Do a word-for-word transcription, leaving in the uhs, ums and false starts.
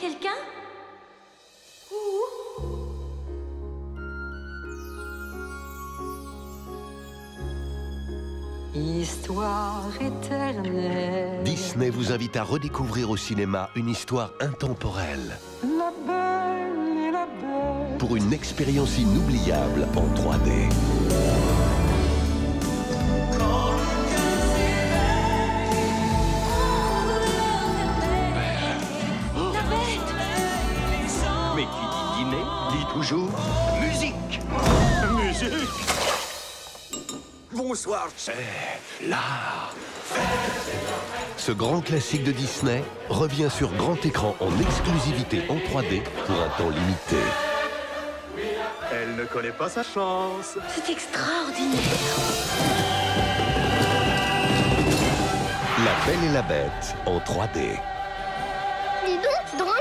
quelqu'un? Histoire éternelle. Disney vous invite à redécouvrir au cinéma une histoire intemporelle. La Belle et la Bête. Pour une expérience inoubliable en trois D. Quand le cœur s'éveille, on le réveille. La Bête. Mais qui dit dîner, dit toujours musique. Musique. Bonsoir, c'est la fête. Ce grand classique de Disney revient sur grand écran en exclusivité en trois D pour un temps limité. Elle ne connaît pas sa chance. C'est extraordinaire. La Belle et la Bête en trois D. Dis donc, c'est drôle.